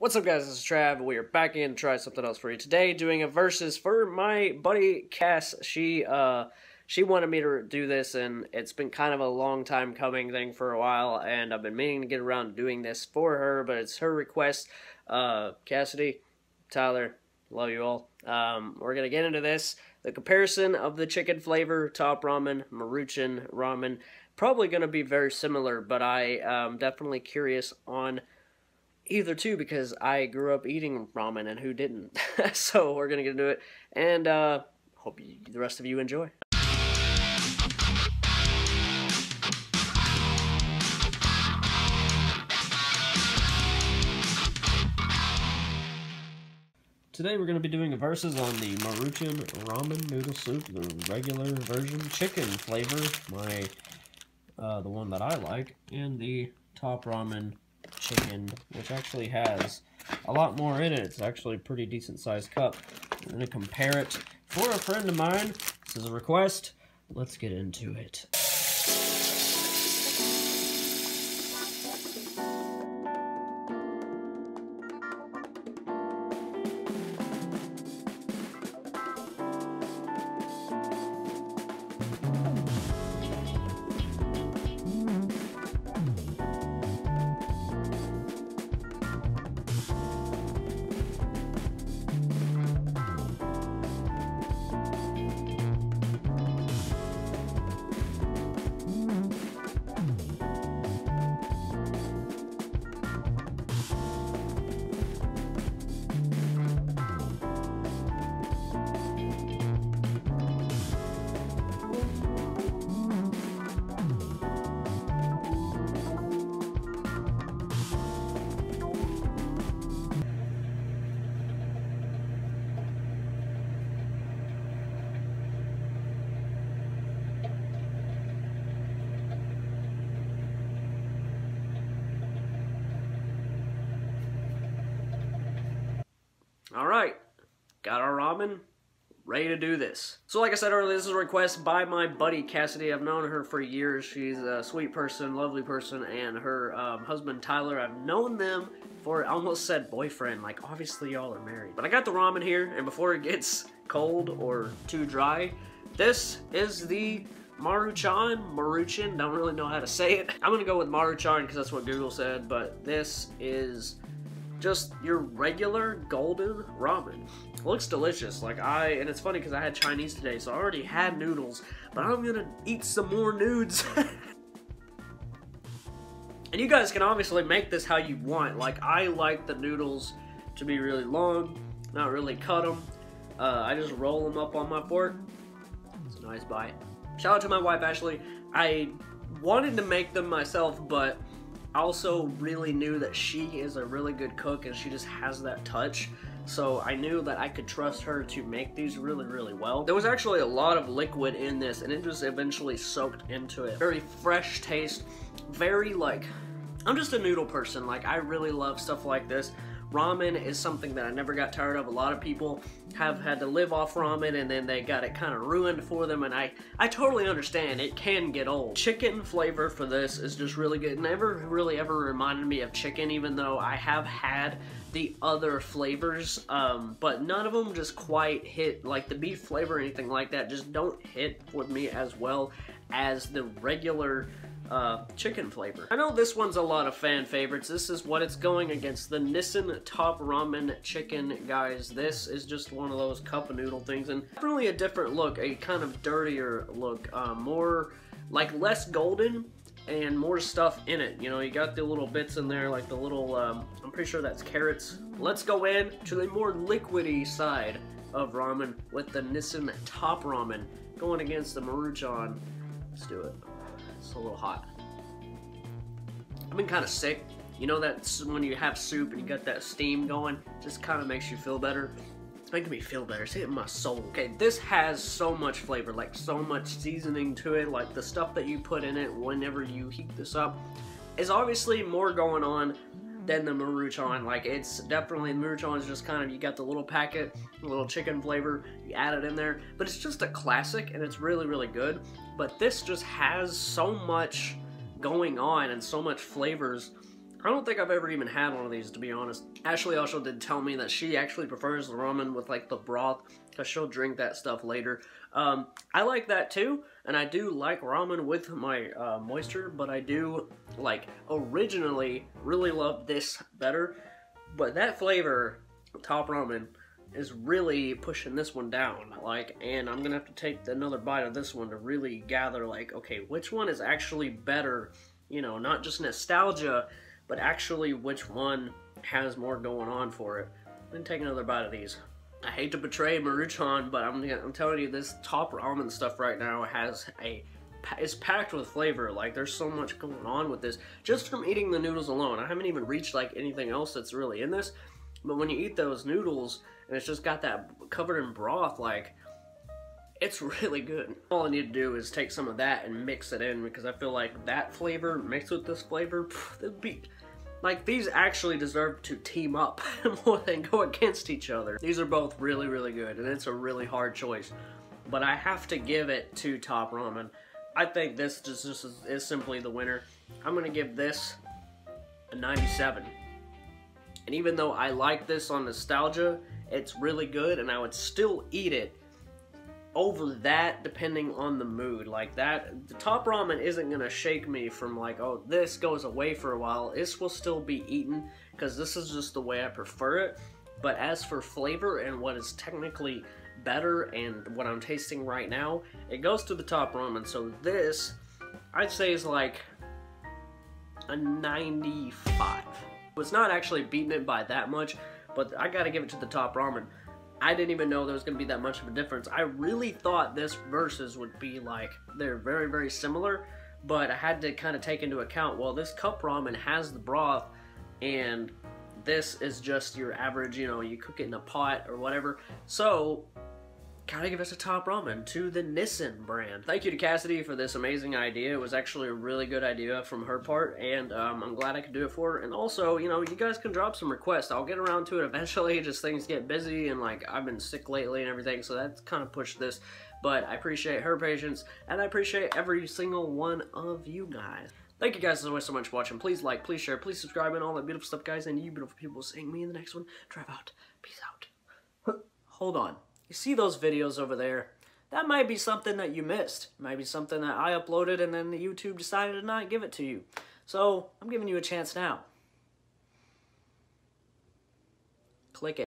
What's up guys, this is Trav. We are back in to try something else for you today, doing a versus for my buddy Cass. She wanted me to do this, and it's been kind of a long time coming thing for a while, and I've been meaning to get around to doing this for her, but it's her request. Cassidy, Tyler, love you all. We're gonna get into this. The comparison of the chicken flavor, Top Ramen, Maruchan ramen, probably gonna be very similar, but I am definitely curious on either two because I grew up eating ramen and who didn't. So we're gonna get into it, and hope the rest of you enjoy. Today we're going to be doing a versus on the Maruchan ramen noodle soup, the regular version, chicken flavor, the one that I like, and the Top Ramen chicken, which actually has a lot more in it. It's actually a pretty decent sized cup. I'm going to compare it for a friend of mine. This is a request. Let's get into it. Alright, got our ramen, ready to do this. So like I said earlier, this is a request by my buddy Cassidy. I've known her for years. She's a sweet person, lovely person, and her husband Tyler, I've known them for, I almost said boyfriend, like obviously y'all are married. But I got the ramen here, and before it gets cold or too dry, this is the Maruchan, don't really know how to say it. I'm gonna go with Maruchan because that's what Google said, but this is just your regular golden ramen. Looks delicious. And it's funny because I had Chinese today, so I already had noodles, but I'm gonna eat some more noodles. And you guys can obviously make this how you want. Like, I like the noodles to be really long, not really cut them. I just roll them up on my fork. It's a nice bite. Shout out to my wife, Ashley. I wanted to make them myself, but also really knew that she is a really good cook and she just has that touch, so I knew that I could trust her to make these really, really well. There was actually a lot of liquid in this and it just eventually soaked into it. Very fresh taste, very like, I'm just a noodle person, like I really love stuff like this. Ramen is something that I never got tired of. A lot of people have had to live off ramen and then they got it kind of ruined for them, and I totally understand. It can get old. Chicken flavor for this is just really good. It never really ever reminded me of chicken, even though I have had the other flavors, but none of them just quite hit, like the beef flavor or anything like that just don't hit with me as well as the regular chicken flavor. I know this one's a lot of fan favorites. This is what it's going against, the Nissin Top Ramen chicken, guys. This is just one of those cup noodle things, and definitely a different look, a kind of dirtier look, more like less golden and more stuff in it. You know, you got the little bits in there, like the little, I'm pretty sure that's carrots. Let's go in to the more liquidy side of ramen with the Nissin Top Ramen going against the Maruchan. Let's do it. It's a little hot. I've been kind of sick. You know that's when you have soup and you got that steam going, just kind of makes you feel better. It's making me feel better. It's hitting my soul. Okay, this has so much flavor, like so much seasoning to it, like the stuff that you put in it whenever you heat this up is obviously more going on than the Maruchan. Like, it's definitely, the Maruchan is just kind of, you got the little packet, the little chicken flavor, you add it in there, but it's just a classic and it's really, really good. But this just has so much going on and so much flavors I don't think I've ever even had one of these, to be honest. Ashley also did tell me that she actually prefers the ramen with like the broth, because she'll drink that stuff later. I like that too, and I do like ramen with my moisture, but I do like originally really loved this better, but that flavor, Top Ramen, is really pushing this one down, like, and I'm gonna have to take another bite of this one to really gather like, okay, which one is actually better, you know, not just nostalgia, but actually which one has more going on for it. Then take another bite of these. I hate to betray Maruchan, but I'm telling you, this Top Ramen stuff right now has is packed with flavor. Like, there's so much going on with this just from eating the noodles alone. I haven't even reached like anything else that's really in this, but when you eat those noodles and it's just got that covered in broth, like, it's really good. All I need to do is take some of that and mix it in, because I feel like that flavor mixed with this flavor, that'd be, like, these actually deserve to team up more than go against each other. These are both really, really good, and it's a really hard choice. But I have to give it to Top Ramen. I think this just is simply the winner. I'm gonna give this a 97. And even though I like this on nostalgia, it's really good, and I would still eat it over that depending on the mood. Like, that the Top Ramen isn't gonna shake me from like, oh, this goes away for a while. This will still be eaten because this is just the way I prefer it. But as for flavor and what is technically better and what I'm tasting right now, it goes to the Top Ramen. So this, I'd say, is like a 95. It's not actually beating it by that much, but I gotta give it to the Top Ramen. I didn't even know there was going to be that much of a difference. I really thought this versus would be like, they're very, very similar, but I had to kind of take into account, well, this cup ramen has the broth, and this is just your average, you know, you cook it in a pot or whatever. So, gotta give us a Top Ramen to the Nissin brand. Thank you to Cassidy for this amazing idea. It was actually a really good idea from her part, and I'm glad I could do it for her. And also, you know, you guys can drop some requests. I'll get around to it eventually, just things get busy, and like, I've been sick lately and everything, so that's kind of pushed this. But I appreciate her patience, and I appreciate every single one of you guys. Thank you guys as always so much for watching. Please like, please share, please subscribe, and all that beautiful stuff, guys. And you beautiful people, seeing me in the next one. Drive out. Peace out. Hold on. You see those videos over there? That might be something that you missed. It might be something that I uploaded and then YouTube decided to not give it to you. So I'm giving you a chance now. Click it.